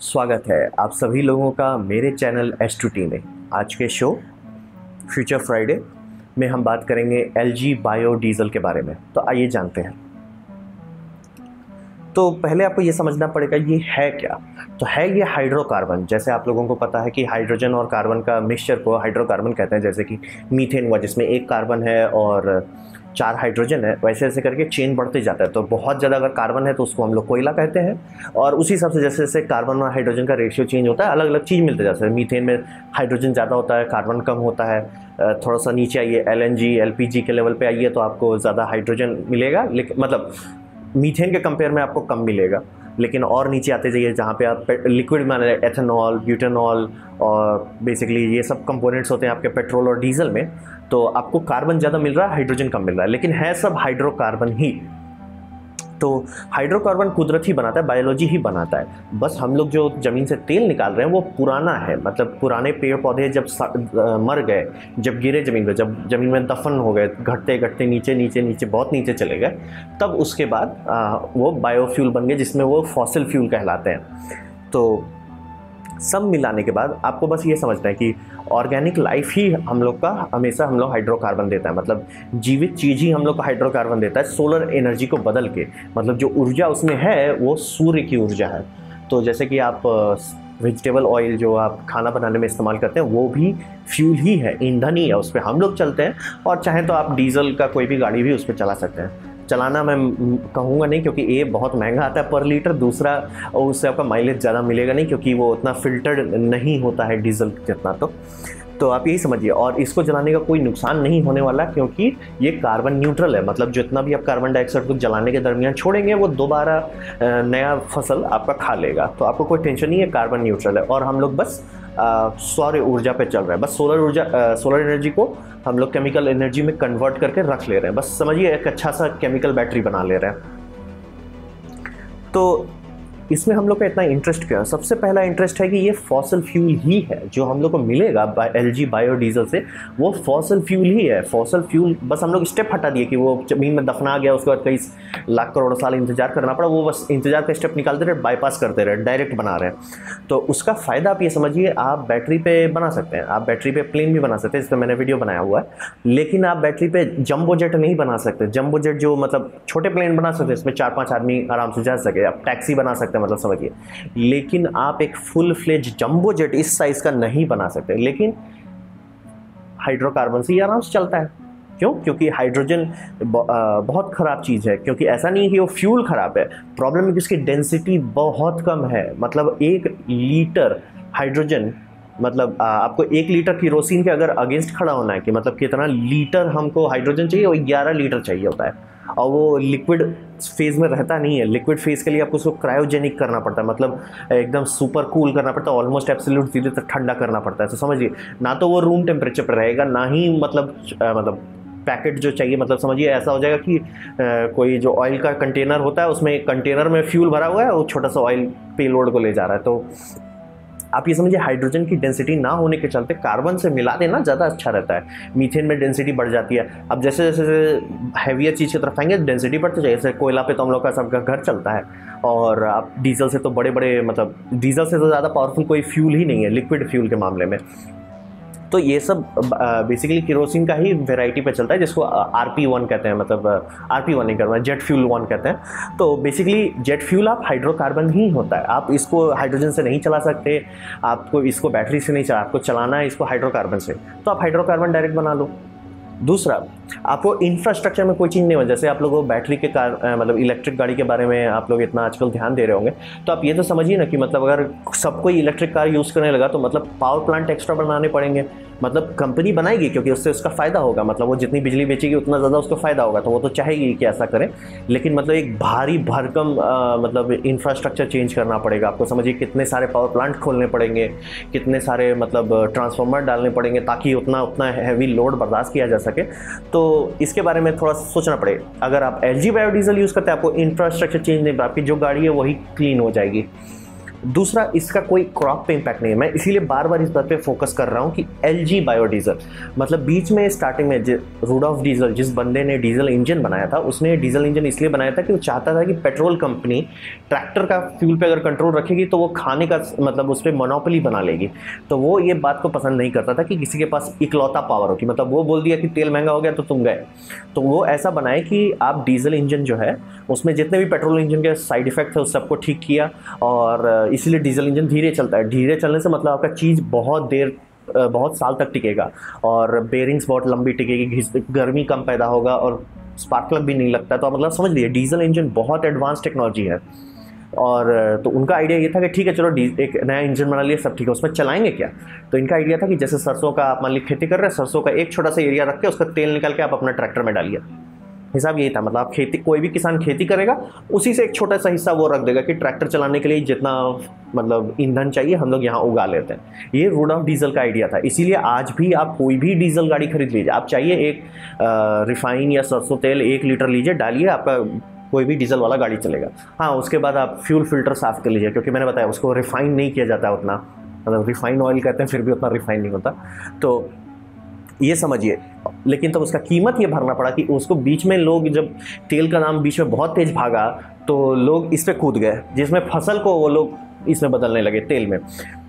स्वागत है आप सभी लोगों का मेरे चैनल S2T में। आज के शो फ्यूचर फ्राइडे में हम बात करेंगे LG बायोडीज़ल के बारे में, तो आइए जानते हैं। तो पहले आपको ये समझना पड़ेगा ये है क्या। तो है ये हाइड्रोकार्बन, जैसे आप लोगों को पता है कि हाइड्रोजन और कार्बन का मिक्सचर को हाइड्रोकार्बन कहते हैं, जैसे कि मीथेन हुआ जिसमें एक कार्बन है और 4 हाइड्रोजन है, वैसे ऐसे करके चेन बढ़ते जाता है। तो बहुत ज़्यादा अगर कार्बन है तो उसको हम लोग कोयला कहते हैं, और उसी हिसाब से जैसे जैसे कार्बन और हाइड्रोजन का रेशियो चेंज होता है अलग अलग चीज़ मिलते जाते हैं। मीथेन में हाइड्रोजन ज़्यादा होता है, कार्बन कम होता है। थोड़ा सा नीचे आइए LNG LPG के लेवल पर आइए तो आपको ज़्यादा हाइड्रोजन मिलेगा, लेकिन मतलब मीथेन के कंपेयर में आपको कम मिलेगा। लेकिन और नीचे आते जाइए जहाँ पे आप लिक्विड में एथेनॉल, ब्यूटेनॉल और बेसिकली ये सब कंपोनेंट्स होते हैं आपके पेट्रोल और डीजल में, तो आपको कार्बन ज़्यादा मिल रहा है, हाइड्रोजन कम मिल रहा है, लेकिन है सब हाइड्रोकार्बन ही। तो हाइड्रोकार्बन कुदरत ही बनाता है, बायोलॉजी ही बनाता है। बस हम लोग जो ज़मीन से तेल निकाल रहे हैं वो पुराना है, मतलब पुराने पेड़ पौधे जब मर गए, जब गिरे ज़मीन पर, जब ज़मीन में दफन हो गए, घटते घटते नीचे नीचे नीचे बहुत नीचे चले गए, तब उसके बाद वो बायोफ्यूल बन गए, जिसमें वो फॉसिल फ्यूल कहलाते हैं। तो सब मिलाने के बाद आपको बस ये समझना है कि ऑर्गेनिक लाइफ ही हम लोग का हमेशा हम लोग हाइड्रोकार्बन देता है, मतलब जीवित चीज़ ही हम लोग को हाइड्रोकार्बन देता है, सोलर एनर्जी को बदल के। मतलब जो ऊर्जा उसमें है वो सूर्य की ऊर्जा है। तो जैसे कि आप वेजिटेबल ऑयल जो आप खाना बनाने में इस्तेमाल करते हैं वो भी फ्यूल ही है, ईंधन ही है, उस पर हम लोग चलते हैं। और चाहे तो आप डीजल का कोई भी गाड़ी भी उस पर चला सकते हैं। चलाना मैं कहूँगा नहीं क्योंकि ये बहुत महंगा आता है पर लीटर, दूसरा उससे आपका माइलेज ज़्यादा मिलेगा नहीं क्योंकि वो उतना फिल्टर्ड नहीं होता है डीजल जितना। तो आप यही समझिए, और इसको जलाने का कोई नुकसान नहीं होने वाला क्योंकि ये कार्बन न्यूट्रल है, मतलब जितना भी आप कार्बन डाइऑक्साइड को जलाने के दरमियान छोड़ेंगे वो दोबारा नया फसल आपका खा लेगा। तो आपको कोई टेंशन नहीं है, कार्बन न्यूट्रल है। और हम लोग बस सौर ऊर्जा पे चल रहे हैं, बस सोलर ऊर्जा सोलर एनर्जी को हम लोग केमिकल एनर्जी में कन्वर्ट करके रख ले रहे हैं, बस समझिए एक अच्छा सा केमिकल बैटरी बना ले रहे हैं। तो इसमें हम लोग का इतना इंटरेस्ट क्यों है? सबसे पहला इंटरेस्ट है कि ये फॉसिल फ्यूल ही है जो हम लोग को मिलेगा LG बायोडीज़ल से, वो फॉसिल फ्यूल ही है। फॉसिल फ्यूल बस हम लोग स्टेप हटा दिए कि वो जमीन में दफना गया, उसके बाद कई लाख करोड़ साल इंतजार करना पड़ा, वो बस इंतजार का स्टेप निकालते रहे, बाईपास करते रहे, डायरेक्ट बना रहे हैं। तो उसका फ़ायदा आप ये समझिए, आप बैटरी पे बना सकते हैं, आप बैटरी पे प्लेन भी बना सकते हैं, इस पर मैंने वीडियो बनाया हुआ है। लेकिन आप बैटरी पे जम्बो जेट नहीं बना सकते। जम्बो जेट जो मतलब छोटे प्लेन बना सकते हैं, इसमें 4-5 आदमी आराम से जा सके। आप टैक्सी बना सकते, मतलब समझिए, लेकिन आप एक फुल फ्लेज जंबो जेट इस साइज का नहीं बना सकते। लेकिन हाइड्रोकार्बन से आराम से चलता है। क्यों? क्योंकि हाइड्रोजन बहुत ख़राब चीज़ है, क्योंकि ऐसा नहीं है कि वो फ्यूल ख़राब है, प्रॉब्लम है कि उसकी डेंसिटी बहुत कम है। मतलब 1 लीटर हाइड्रोजन, मतलब आपको 1 लीटर केरोसिन के अगर अगेंस्ट खड़ा होना है कि मतलब कितना लीटर हमको हाइड्रोजन चाहिए, वो 11 लीटर चाहिए होता है, और वो लिक्विड फेज़ में रहता नहीं है। लिक्विड फेज़ के लिए आपको उसको क्रायोजेनिक करना पड़ता है, मतलब एकदम सुपर कूल करना पड़ता है, ऑलमोस्ट एब्सोल्यूट जीरो तक ठंडा करना पड़ता है। तो समझिए ना तो वो रूम टेम्परेचर पर रहेगा, ना ही मतलब पैकेट जो चाहिए, मतलब समझिए ऐसा हो जाएगा कि कोई जो ऑयल का कंटेनर होता है उसमें कंटेनर में फ्यूल भरा हुआ है, वो छोटा सा ऑयल पेलोड को ले जा रहा है। तो आप ये समझिए हाइड्रोजन की डेंसिटी ना होने के चलते कार्बन से मिला देना ज़्यादा अच्छा रहता है। मीथेन में डेंसिटी बढ़ जाती है, अब जैसे जैसे हैवियर चीज़ की तरफ आएंगे डेंसिटी बढ़ती जाएगी। जैसे कोयला पे तो हम लोग का सबका घर चलता है, और आप डीजल से तो बड़े बड़े, मतलब डीजल से तो ज़्यादा पावरफुल कोई फ्यूल ही नहीं है लिक्विड फ्यूल के मामले में। तो ये सब बेसिकली केरोसिन का ही वेराइटी पे चलता है, जिसको RP1 कहते हैं, मतलब RP1 नहीं करना, जेट फ्यूल 1 कहते हैं। तो बेसिकली जेट फ्यूल आप हाइड्रोकार्बन ही होता है, आप इसको हाइड्रोजन से नहीं चला सकते, आपको इसको बैटरी से नहीं चला, आपको चलाना है इसको हाइड्रोकार्बन से। तो आप हाइड्रोकार्बन डायरेक्ट बना लो। दूसरा, आपको इंफ्रास्ट्रक्चर में कोई चीज़ नहीं हो, जैसे आप लोगों बैटरी के मतलब इलेक्ट्रिक गाड़ी के बारे में आप लोग इतना आजकल ध्यान दे रहे होंगे, तो आप ये तो समझिए ना कि मतलब अगर सब कोई इलेक्ट्रिक कार यूज़ करने लगा तो मतलब पावर प्लांट एक्स्ट्रा बनाने पड़ेंगे, मतलब कंपनी बनाएगी क्योंकि उससे उसका फ़ायदा होगा, मतलब वो जितनी बिजली बेचेगी उतना ज़्यादा उसको फ़ायदा होगा, तो वो तो चाहेगी कि ऐसा करें। लेकिन मतलब एक भारी भरकम मतलब इंफ्रास्ट्रक्चर चेंज करना पड़ेगा आपको, समझिए कितने सारे पावर प्लांट खोलने पड़ेंगे, कितने सारे मतलब ट्रांसफार्मर डालने पड़ेंगे ताकि उतना उतना हैवी लोड बर्दाश्त किया जा सके। तो इसके बारे में थोड़ा सोचना पड़ेगा। अगर आप LG बायोडीज़ल यूज़ करते हैं आपको इंफ्रास्ट्रक्चर चेंज नहीं, आपकी जो गाड़ी है वही क्लीन हो जाएगी। दूसरा, इसका कोई क्रॉप पे इम्पैक्ट नहीं है। मैं इसीलिए बार बार इस बात पे फोकस कर रहा हूँ कि LG बायोडीजल, मतलब बीच में स्टार्टिंग में रूडोल्फ डीजल, जिस बंदे ने डीजल इंजन बनाया था, उसने डीजल इंजन इसलिए बनाया था कि वो चाहता था कि पेट्रोल कंपनी ट्रैक्टर का फ्यूल पे अगर कंट्रोल रखेगी तो वो खाने का मतलब उस पर मोनोपोली बना लेगी। तो वो ये बात को पसंद नहीं करता था कि किसी के पास इकलौता पावर होगी, मतलब वो बोल दिया कि तेल महंगा हो गया तो तुम गए। तो वो ऐसा बनाए कि आप डीजल इंजन जो है उसमें जितने भी पेट्रोल इंजन के साइड इफेक्ट थे उस सबको ठीक किया, और इसलिए डीजल इंजन धीरे चलता है। धीरे चलने से मतलब आपका चीज़ बहुत देर, बहुत साल तक टिकेगा, और बेयरिंग्स बहुत लंबी टिकेगी, गर्मी कम पैदा होगा और स्पार्क प्लग भी नहीं लगता। तो मतलब समझ लीजिए डीजल इंजन बहुत एडवांस टेक्नोलॉजी है। और तो उनका आइडिया ये था कि ठीक है चलो एक नया इंजन बना लिया, सब ठीक है, उसमें चलाएंगे क्या? तो इनका आइडिया था कि जैसे सरसों का आप मान ली खेती कर रहे हैं, सरसों का एक छोटा सा एरिया रख के उसका तेल निकाल के आप अपना ट्रैक्टर में डालिए। हिसाब यही था, मतलब आप खेती, कोई भी किसान खेती करेगा उसी से एक छोटा सा हिस्सा वो रख देगा कि ट्रैक्टर चलाने के लिए जितना मतलब ईंधन चाहिए हम लोग यहाँ उगा लेते हैं। ये रूडोल्फ डीजल का आइडिया था। इसीलिए आज भी आप कोई भी डीजल गाड़ी खरीद लीजिए, आप चाहिए एक रिफाइन या सरसों तेल 1 लीटर लीजिए, डालिए, आपका कोई भी डीजल वाला गाड़ी चलेगा। हाँ, उसके बाद आप फ्यूल फिल्टर साफ़ कर लीजिए, क्योंकि मैंने बताया उसको रिफ़ाइन नहीं किया जाता उतना, मतलब रिफ़ाइन ऑयल कहते हैं फिर भी उतना रिफ़ाइन नहीं होता। तो ये समझिए, लेकिन तब उसका कीमत ये भरना पड़ा कि उसको बीच में लोग, जब तेल का दाम बीच में बहुत तेज़ भागा तो लोग इस पर कूद गए, जिसमें फसल को वो लोग इसमें बदलने लगे तेल में।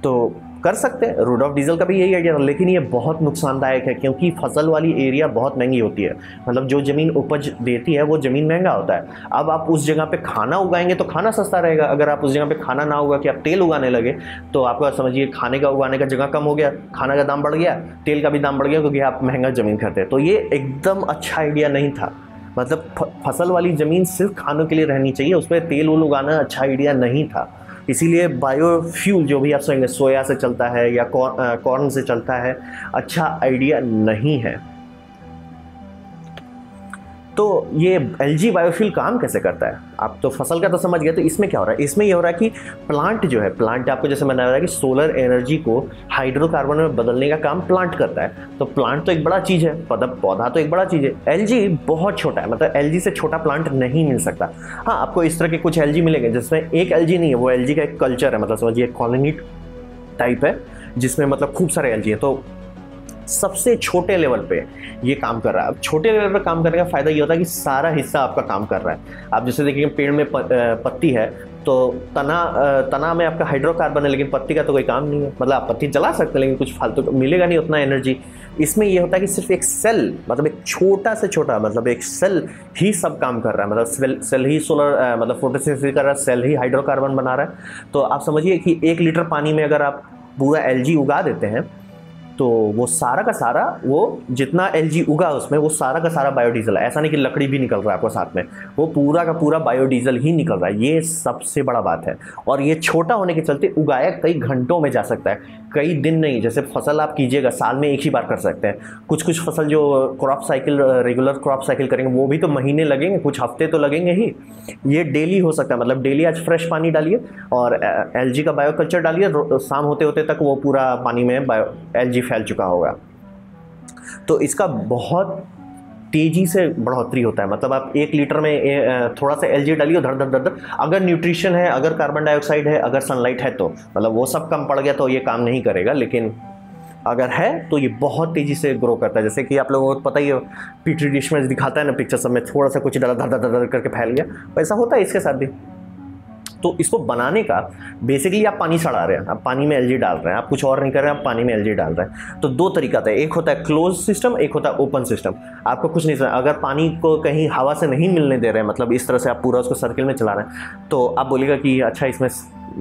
तो कर सकते हैं, रूडोल्फ डीजल का भी यही आइडिया था, लेकिन ये बहुत नुकसानदायक है क्योंकि फसल वाली एरिया बहुत महंगी होती है, मतलब जो ज़मीन उपज देती है वो ज़मीन महंगा होता है। अब आप उस जगह पे खाना उगाएंगे तो खाना सस्ता रहेगा, अगर आप उस जगह पे खाना ना उगा कि आप तेल उगाने लगे तो आपका समझिए खाने का उगाने का जगह कम हो गया, खाना का दाम बढ़ गया, तेल का भी दाम बढ़ गया क्योंकि आप महंगा ज़मीन खरीदते हैं। तो ये एकदम अच्छा आइडिया नहीं था, मतलब फसल वाली ज़मीन सिर्फ खानों के लिए रहनी चाहिए, उस पर तेल वूल उगाना अच्छा आइडिया नहीं था। इसीलिए बायोफ्यूल जो भी आप सुनेंगे सोया से चलता है या कॉर्न से चलता है, अच्छा आइडिया नहीं है। तो ये LG बायोफ्यूल काम कैसे करता है? आप तो फसल का तो समझ गए, तो इसमें क्या हो रहा है? इसमें ये हो रहा है कि प्लांट जो है, प्लांट आपको जैसे मैंने बताया कि सोलर एनर्जी को हाइड्रोकार्बन में बदलने का काम प्लांट करता है। तो प्लांट तो एक बड़ा चीज़ है, पौधा तो एक बड़ा चीज़ है, LG बहुत छोटा है, मतलब LG से छोटा प्लांट नहीं मिल सकता। हाँ, आपको इस तरह के कुछ LG मिलेंगे जिसमें एक LG नहीं है, वो LG का एक कल्चर है, मतलब समझिए कॉलोनी टाइप है जिसमें मतलब खूब सारे LG है। तो सबसे छोटे लेवल पे ये काम कर रहा है। अब छोटे लेवल पे काम करने का फ़ायदा ये होता है कि सारा हिस्सा आपका काम कर रहा है। आप जैसे देखिए पेड़ में पत्ती है तो तना में आपका हाइड्रोकार्बन है, लेकिन पत्ती का तो कोई काम नहीं है, मतलब आप पत्ती जला सकते हैं लेकिन कुछ फालतू तो मिलेगा नहीं उतना एनर्जी। इसमें यह होता है कि सिर्फ एक सेल, मतलब एक छोटा से छोटा, मतलब एक सेल ही सब काम कर रहा है, मतलब सेल ही सोलर मतलब फोटोसिंथेसिस कर रहा है, सेल ही हाइड्रोकार्बन बना रहा है। तो आप समझिए कि 1 लीटर पानी में अगर आप पूरा LG उगा देते हैं तो वो सारा का सारा, वो जितना LG उगा उसमें वो सारा का सारा बायोडीजल है। ऐसा नहीं कि लकड़ी भी निकल रहा है आपको साथ में, वो पूरा का पूरा बायोडीजल ही निकल रहा है। ये सबसे बड़ा बात है। और ये छोटा होने के चलते उगाया कई घंटों में जा सकता है, कई दिन नहीं। जैसे फसल आप कीजिएगा साल में एक ही बार कर सकते हैं, कुछ कुछ फसल जो crop cycle, regular crop cycle करेंगे वो भी तो महीने लगेंगे, कुछ हफ्ते तो लगेंगे ही। ये डेली हो सकता है, मतलब डेली आज फ्रेश पानी डालिए और LG का बायोकल्चर डालिए, शाम होते होते तक वो पूरा पानी में LG फैल चुका होगा। तो इसका बहुत तेज़ी से बढ़ोतरी होता है, मतलब आप 1 लीटर में थोड़ा सा LG डालिए, धड़ धड़, अगर न्यूट्रिशन है, अगर कार्बन डाइऑक्साइड है, अगर सनलाइट है, तो मतलब वो सब कम पड़ गया तो ये काम नहीं करेगा, लेकिन अगर है तो ये बहुत तेज़ी से ग्रो करता है। जैसे कि आप लोगों को पता ही है, पीटरी डिश में दिखाता है ना पिक्चर सब में, थोड़ा सा कुछ डाला धड़ धड़ करके फैल गया, वैसा होता है इसके साथ भी। तो इसको बनाने का बेसिकली आप पानी सड़ा रहे हैं, आप पानी में LG डाल रहे हैं, आप कुछ और नहीं कर रहे हैं, आप पानी में LG डाल रहे हैं। तो दो तरीका था, एक होता है क्लोज सिस्टम, एक होता है ओपन सिस्टम। आपको कुछ नहीं करना, अगर पानी को कहीं हवा से नहीं मिलने दे रहे हैं, मतलब इस तरह से आप पूरा उसको सर्किल में चला रहे हैं, तो आप बोलेगा कि अच्छा इसमें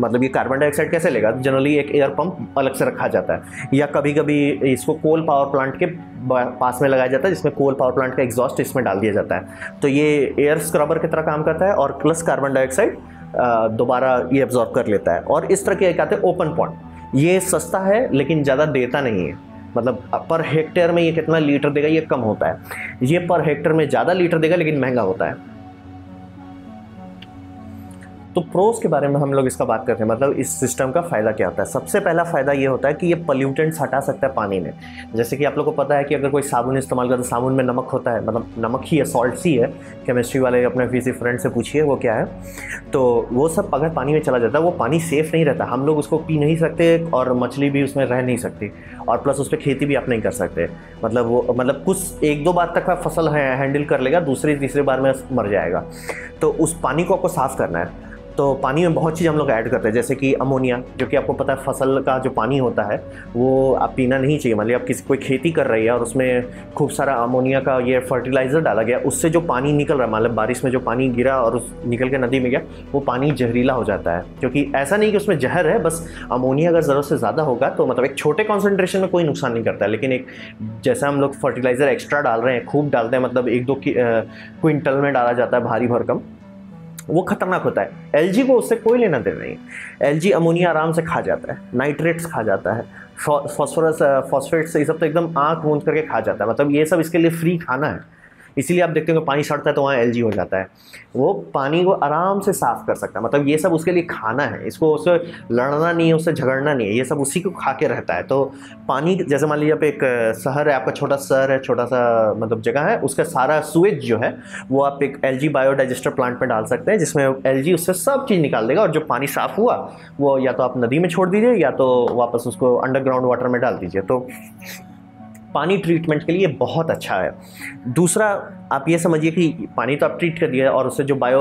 मतलब ये कार्बन डाइऑक्साइड कैसे लेगा? जनरली एक एयर पंप अलग से रखा जाता है, या कभी कभी इसको कोल पावर प्लांट के पास में लगाया जाता है, जिसमें कोल पावर प्लांट का एग्जॉस्ट इसमें डाल दिया जाता है। तो ये एयर स्क्रबर की तरह काम करता है और प्लस कार्बन डाइऑक्साइड दोबारा ये एब्जॉर्ब कर लेता है। और इस तरह के एक आते हैं ओपन पॉट, ये सस्ता है लेकिन ज़्यादा देता नहीं है, मतलब पर हेक्टेयर में ये कितना लीटर देगा ये कम होता है, ये पर हेक्टेयर में ज़्यादा लीटर देगा लेकिन महंगा होता है। तो प्रोस के बारे में हम लोग इसका बात करते हैं, मतलब इस सिस्टम का फ़ायदा क्या होता है। सबसे पहला फ़ायदा ये होता है कि ये पोल्यूटेंट्स हटा सकता है पानी में। जैसे कि आप लोग को पता है कि अगर कोई साबुन इस्तेमाल करता है, साबुन में नमक होता है, मतलब नमक ही है, सॉल्ट ही है, केमिस्ट्री वाले अपने फिजी फ्रेंड से पूछिए वो क्या है। तो वो सब अगर पानी में चला जाता है, वो पानी सेफ़ नहीं रहता, हम लोग उसको पी नहीं सकते और मछली भी उसमें रह नहीं सकती, और प्लस उस पर खेती भी आप नहीं कर सकते। मतलब वो कुछ एक दो बार तक का फसल हैंडल कर लेगा, दूसरी तीसरी बार में मर जाएगा। तो उस पानी को आपको साफ़ करना है, तो पानी में बहुत चीज़ हम लोग ऐड करते हैं, जैसे कि अमोनिया, जो कि आपको पता है फसल का जो पानी होता है वो आप पीना नहीं चाहिए। मतलब आप किसी कोई खेती कर रही है और उसमें खूब सारा अमोनिया का ये फर्टिलाइज़र डाला गया, उससे जो पानी निकल रहा है, मतलब बारिश में जो पानी गिरा और उस निकल के नदी में गया, वो पानी जहरीला हो जाता है। क्योंकि ऐसा नहीं कि उसमें जहर है, बस अमोनिया अगर ज़रूरत से ज़्यादा होगा तो मतलब एक छोटे कॉन्सेंट्रेशन में कोई नुकसान नहीं करता है, लेकिन एक जैसा हम लोग फर्टिलाइज़र एक्स्ट्रा डाल रहे हैं, खूब डालते हैं, मतलब 1-2 क्विंटल में डाला जाता है भारी भरकम, वो खतरनाक होता है। एलजी को उससे कोई लेना देना नहीं, एलजी अमोनिया आराम से खा जाता है, नाइट्रेट्स खा जाता है, फॉस्फोरस फॉस्फेट्स ये सब तो एकदम आँख मूंद करके खा जाता है। मतलब ये सब इसके लिए फ्री खाना है, इसीलिए आप देखते हो पानी सड़ता है तो वहाँ एलजी हो जाता है। वो पानी को आराम से साफ़ कर सकता है, मतलब ये सब उसके लिए खाना है, इसको उससे लड़ना नहीं है, उससे झगड़ना नहीं है, ये सब उसी को खा के रहता है। तो पानी जैसे मान लीजिए आप एक शहर है, आपका छोटा शहर है, छोटा सा मतलब जगह है, उसका सारा सुएज जो है वो आप एक एलजी बायोडाइजेस्टर प्लांट में डाल सकते हैं, जिसमें एलजी उससे सब चीज़ निकाल देगा, और जो पानी साफ़ हुआ वो या तो आप नदी में छोड़ दीजिए या तो वापस उसको अंडरग्राउंड वाटर में डाल दीजिए। तो पानी ट्रीटमेंट के लिए बहुत अच्छा है। दूसरा आप ये समझिए कि पानी तो आप ट्रीट कर दिया और उससे जो बायो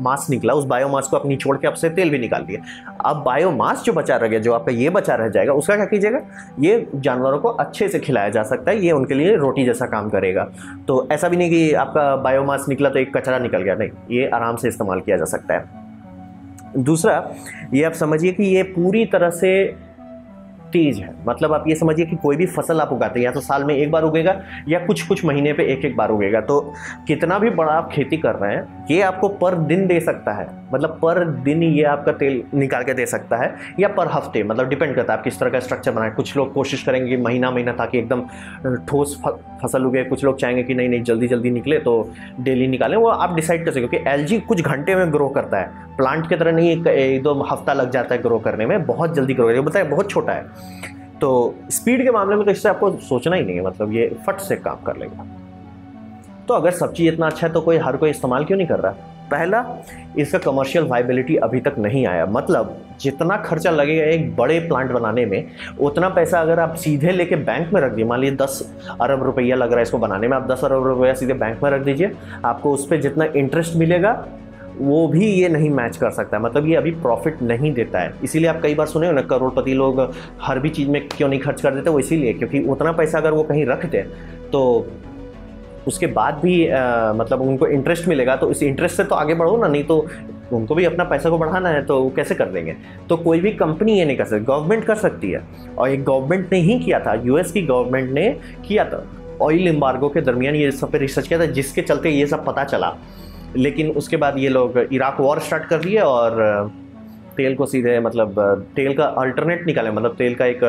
मास निकला, उस बायोमास को आप निचोड़ के आपसे तेल भी निकाल दिए। अब बायोमास जो बचा रह गया, जो आपका ये बचा रह जाएगा, उसका क्या कीजिएगा, ये जानवरों को अच्छे से खिलाया जा सकता है, ये उनके लिए रोटी जैसा काम करेगा। तो ऐसा भी नहीं कि आपका बायोमास निकला तो एक कचरा निकल गया, नहीं, ये आराम से इस्तेमाल किया जा सकता है। दूसरा ये आप समझिए कि ये पूरी तरह से तेज है, मतलब आप ये समझिए कि कोई भी फसल आप उगाते हैं या तो साल में एक बार उगेगा या कुछ कुछ महीने पे एक एक बार उगेगा। तो कितना भी बड़ा आप खेती कर रहे हैं, ये आपको पर दिन दे सकता है, मतलब पर दिन ये आपका तेल निकाल के दे सकता है, या पर हफ्ते, मतलब डिपेंड करता है आप किस तरह का स्ट्रक्चर बनाए। कुछ लोग कोशिश करेंगे कि महीना महीना ताकि एकदम ठोस फसल उगे, कुछ लोग चाहेंगे कि नहीं जल्दी जल्दी निकले तो डेली निकालें, वो आप डिसाइड कर सकते हो। क्योंकि एलजी कुछ घंटे में ग्रो करता है, प्लांट की तरह नहीं एक दो हफ्ता लग जाता है ग्रो करने में, बहुत जल्दी ग्रो करता है, बहुत छोटा है। तो स्पीड के मामले में तो इससे आपको सोचना ही नहीं है, मतलब ये फट से काम कर लेगा। तो अगर सब चीज़ इतना अच्छा है तो कोई हर कोई इस्तेमाल क्यों नहीं कर रहा है? पहला, इसका कमर्शियल वायबिलिटी अभी तक नहीं आया, मतलब जितना खर्चा लगेगा एक बड़े प्लांट बनाने में, उतना पैसा अगर आप सीधे लेके बैंक में रख दिए, मान लीजिए 10 अरब रुपया लग रहा है इसको बनाने में, आप 10 अरब रुपया सीधे बैंक में रख दीजिए, आपको उस पर जितना इंटरेस्ट मिलेगा वो भी ये नहीं मैच कर सकता है, मतलब ये अभी प्रॉफिट नहीं देता है। इसीलिए आप कई बार सुने हो ना, करोड़पति लोग हर भी चीज़ में क्यों नहीं खर्च कर देते, वो इसीलिए क्योंकि उतना पैसा अगर वो कहीं रख दें तो उसके बाद भी मतलब उनको इंटरेस्ट मिलेगा, तो इस इंटरेस्ट से तो आगे बढ़ो ना, नहीं तो उनको भी अपना पैसा को बढ़ाना है तो कैसे कर देंगे। तो कोई भी कंपनी ये नहीं कर सकती, गवर्नमेंट कर सकती है, और एक गवर्नमेंट ने ही किया था, US की गवर्नमेंट ने किया था, ऑयल एम्बार्गो के दरमियान ये सब पे रिसर्च किया था, जिसके चलते ये सब पता चला। लेकिन उसके बाद ये लोग इराक वॉर स्टार्ट कर दिए और तेल को सीधे, मतलब तेल का अल्टरनेट निकाले, मतलब तेल का एक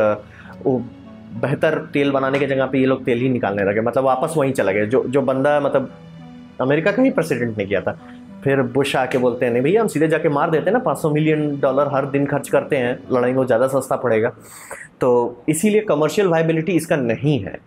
बेहतर तेल बनाने के जगह पे ये लोग तेल ही निकालने लगे, मतलब वापस वहीं चला गया जो बंदा, मतलब अमेरिका का ही प्रेसिडेंट ने किया था। फिर बुश आके बोलते हैं, नहीं भैया हम सीधे जाके मार देते हैं ना, $500 मिलियन हर दिन खर्च करते हैं लड़ाई को, ज़्यादा सस्ता पड़ेगा। तो इसीलिए कमर्शियल वायबिलिटी इसका नहीं है।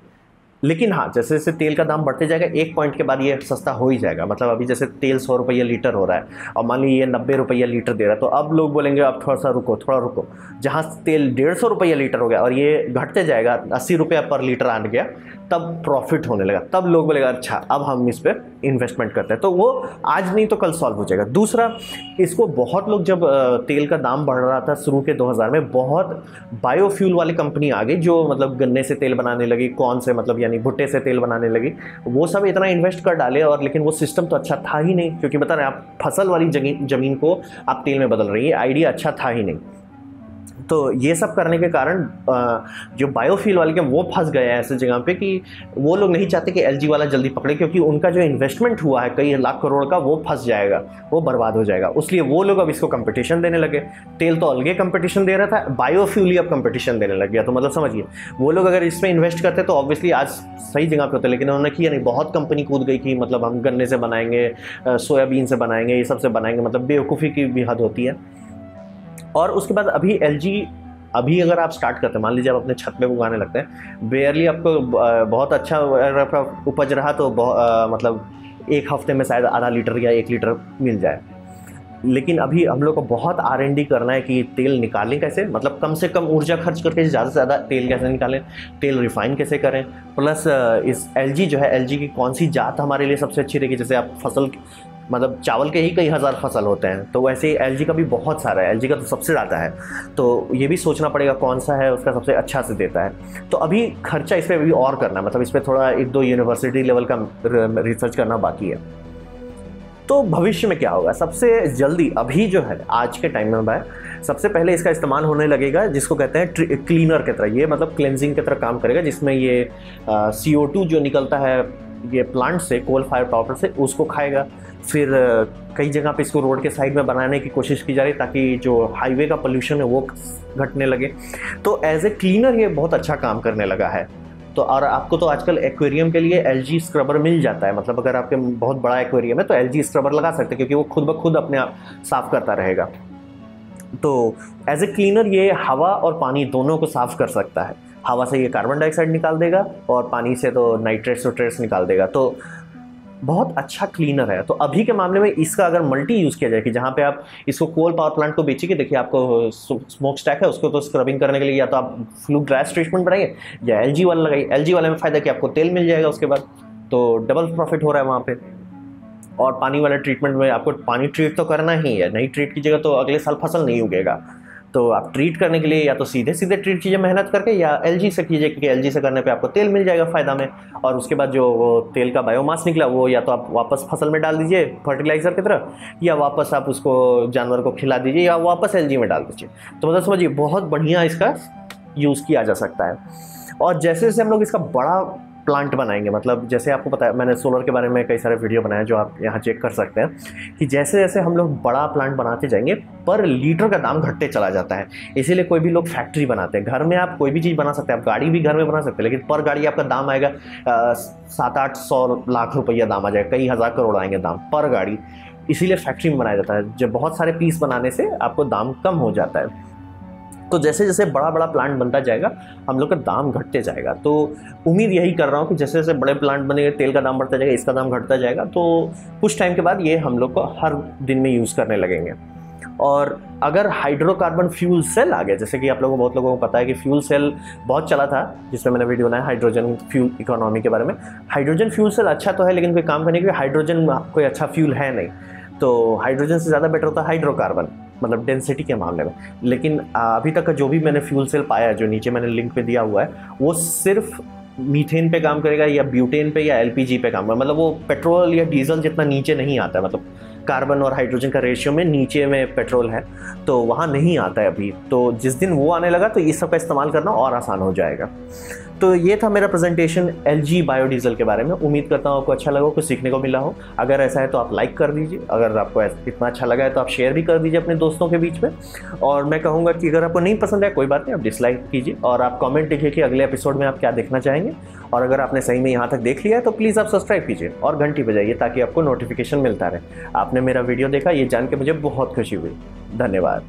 लेकिन हाँ, जैसे जैसे तेल का दाम बढ़ते जाएगा, एक पॉइंट के बाद ये सस्ता हो ही जाएगा। मतलब अभी जैसे तेल 100 रुपये लीटर हो रहा है और मान लीजिए ये 90 रुपये लीटर दे रहा है, तो अब लोग बोलेंगे अब थोड़ा सा रुको। जहाँ तेल 150 रुपये लीटर हो गया और ये घटते जाएगा, 80 रुपये पर लीटर आ गया, तब प्रॉफिट होने लगा, तब लोग बोलेगा अच्छा अब हम इस पर इन्वेस्टमेंट करते हैं। तो वो आज नहीं तो कल सॉल्व हो जाएगा। दूसरा, इसको बहुत लोग, जब तेल का दाम बढ़ रहा था शुरू के 2000 में, बहुत बायोफ्यूल वाली कंपनी आ गई, जो मतलब गन्ने से तेल बनाने लगी, कौन से मतलब यानी भुट्टे से तेल बनाने लगी, वो सब इतना इन्वेस्ट कर डाले, और लेकिन वो सिस्टम तो अच्छा था ही नहीं, क्योंकि बता रहे हैं आप फसल वाली जमीन को आप तेल में बदल रही है, आइडिया अच्छा था ही नहीं। तो ये सब करने के कारण जो बायोफ्यूल वाले वो फंस गए हैं ऐसे जगह पे कि वो लोग नहीं चाहते कि एलजी वाला जल्दी पकड़े, क्योंकि उनका जो इन्वेस्टमेंट हुआ है कई लाख करोड़ का वो फंस जाएगा, वो बर्बाद हो जाएगा। इसलिए वो लोग अब इसको कंपटीशन देने लगे। तेल तो अलग कंपटीशन दे रहा था, बायोफ्यूल ही अब कंपटीशन देने लग गया। तो मतलब समझिए वो लोग अगर इसमें इन्वेस्ट करते तो ऑब्वियसली आज सही जगह पे होते, लेकिन उन्होंने किया नहीं। बहुत कंपनी कूद गई कि मतलब हम गन्ने से बनाएंगे, सोयाबीन से बनाएंगे, ये सब से बनाएंगे, मतलब बेवकूफ़ी की भी हद होती है। और उसके बाद अभी एलजी अभी अगर आप स्टार्ट करते हैं, मान लीजिए आप अपने छत पे उगाने लगते हैं, बेयरली आपको बहुत अच्छा उपज रहा तो मतलब एक हफ्ते में शायद आधा लीटर या 1 लीटर मिल जाए। लेकिन अभी हम लोग को बहुत R&D करना है कि तेल निकालें कैसे, मतलब कम से कम ऊर्जा खर्च करके ज़्यादा से ज़्यादा तेल कैसे निकालें, तेल रिफाइन कैसे करें, प्लस इस एलजी जो है एलजी की कौन सी जात हमारे लिए सबसे अच्छी रहेगी। जैसे आप फसल मतलब चावल के ही कई हज़ार फसल होते हैं, तो वैसे ही एलजी का भी बहुत सारा है, एलजी का तो सबसे ज़्यादा है, तो ये भी सोचना पड़ेगा कौन सा है उसका सबसे अच्छा से देता है। तो अभी खर्चा इस पर भी और करना, मतलब इस पर थोड़ा 1-2 यूनिवर्सिटी लेवल का रिसर्च करना बाकी है। तो भविष्य में क्या होगा, सबसे जल्दी अभी जो है आज के टाइम में भाई सबसे पहले इसका इस्तेमाल होने लगेगा जिसको कहते हैं क्लीनर की तरह, ये मतलब क्लेंजिंग की तरह काम करेगा, जिसमें ये CO2 जो निकलता है ये प्लांट से, कोल फायर पावर से, उसको खाएगा। फिर कई जगह पे इसको रोड के साइड में बनाने की कोशिश की जा रही है ताकि जो हाईवे का पोल्यूशन है वो घटने लगे। तो एज ए क्लीनर ये बहुत अच्छा काम करने लगा है। तो और आपको तो आजकल एक्वेरियम के लिए एलजी स्क्रबर मिल जाता है, मतलब अगर आपके बहुत बड़ा एक्वेरियम है तो एलजी स्क्रबर लगा सकते हैं, क्योंकि वो खुद ब खुद अपने आप साफ़ करता रहेगा। तो एज ए क्लीनर ये हवा और पानी दोनों को साफ़ कर सकता है। हवा से ये कार्बन डाइऑक्साइड निकाल देगा और पानी से तो नाइट्रेट्स वोट्रेट्स निकाल देगा। तो बहुत अच्छा क्लीनर है। तो अभी के मामले में इसका अगर मल्टी यूज़ किया जाए कि जहाँ पे आप इसको कोल पावर प्लांट को बेचिए कि देखिए आपको स्मोक स्टैक है उसको तो स्क्रबिंग करने के लिए या तो आप फ्लू गैस ट्रीटमेंट बनाइए या एलजी वाला लगाइए। एलजी वाले में फ़ायदा कि आपको तेल मिल जाएगा, उसके बाद तो डबल प्रॉफिट हो रहा है वहाँ पर। और पानी वाले ट्रीटमेंट में आपको पानी ट्रीट तो करना ही है, नहीं ट्रीट कीजिएगा तो अगले साल फसल नहीं उगेगा। तो आप ट्रीट करने के लिए या तो सीधे सीधे ट्रीट कीजिए मेहनत करके, या एलजी से कीजिए क्योंकि एलजी से करने पे आपको तेल मिल जाएगा फ़ायदा में। और उसके बाद जो वो तेल का बायोमास निकला वो या तो आप वापस फसल में डाल दीजिए फर्टिलाइज़र की तरह, या वापस आप उसको जानवर को खिला दीजिए, या वापस एलजी में डाल दीजिए। तो मतलब समझिए बहुत बढ़िया इसका यूज़ किया जा सकता है। और जैसे जैसे हम लोग इसका बड़ा प्लांट बनाएंगे, मतलब जैसे आपको पता है मैंने सोलर के बारे में कई सारे वीडियो बनाए जो आप यहाँ चेक कर सकते हैं, कि जैसे जैसे हम लोग बड़ा प्लांट बनाते जाएंगे पर लीटर का दाम घटते चला जाता है। इसीलिए कोई भी लोग फैक्ट्री बनाते हैं। घर में आप कोई भी चीज़ बना सकते हैं, आप गाड़ी भी घर में बना सकते हैं, लेकिन पर गाड़ी आपका दाम आएगा 700-800 लाख रुपया दाम आ जाएगा, कई हज़ार करोड़ आएंगे दाम पर गाड़ी। इसीलिए फैक्ट्री में बनाया जाता है, जब बहुत सारे पीस बनाने से आपको दाम कम हो जाता है। तो जैसे जैसे बड़ा बड़ा प्लांट बनता जाएगा हम लोग का दाम घटते जाएगा। तो उम्मीद यही कर रहा हूँ कि जैसे जैसे बड़े प्लांट बनेंगे तेल का दाम बढ़ता जाएगा, इसका दाम घटता जाएगा, तो कुछ टाइम के बाद ये हम लोग को हर दिन में यूज़ करने लगेंगे। और अगर हाइड्रोकार्बन फ्यूल सेल आ गया, जैसे कि आप लोगों को बहुत लोगों को पता है कि फ्यूल सेल बहुत चला था, जिसमें मैंने वीडियो बनाया हाइड्रोजन फ्यूल इकोनॉमी के बारे में। हाइड्रोजन फ्यूल सेल अच्छा तो है लेकिन कोई काम करने के लिए हाइड्रोजन कोई अच्छा फ्यूल है नहीं, तो हाइड्रोजन से ज़्यादा बेटर होता है हाइड्रोकार्बन, मतलब डेंसिटी के मामले में। लेकिन अभी तक का जो भी मैंने फ्यूल सेल पाया है, जो नीचे मैंने लिंक पे दिया हुआ है, वो सिर्फ मीथेन पे काम करेगा या ब्यूटेन पे या LPG पे काम करेगा, मतलब वो पेट्रोल या डीजल जितना नीचे नहीं आता है, मतलब कार्बन और हाइड्रोजन का रेशियो में नीचे में पेट्रोल है तो वहाँ नहीं आता है अभी। तो जिस दिन वो आने लगा तो इस सब का इस्तेमाल करना और आसान हो जाएगा। तो ये था मेरा प्रेजेंटेशन एलजी बायोडीजल के बारे में। उम्मीद करता हूँ आपको अच्छा लगा हो, कुछ सीखने को मिला हो। अगर ऐसा है तो आप लाइक कर दीजिए, अगर आपको इतना अच्छा लगा है तो आप शेयर भी कर दीजिए अपने दोस्तों के बीच में। और मैं कहूँगा कि अगर आपको नहीं पसंद है कोई बात नहीं, आप डिसलाइक कीजिए और आप कमेंट लिखिए कि अगले एपिसोड में आप क्या देखना चाहेंगे। और अगर आपने सही में यहाँ तक देख लिया है तो प्लीज़ आप सब्सक्राइब कीजिए और घंटी बजाइए ताकि आपको नोटिफिकेशन मिलता रहे। आपने मेरा वीडियो देखा, ये जान के मुझे बहुत खुशी हुई। धन्यवाद।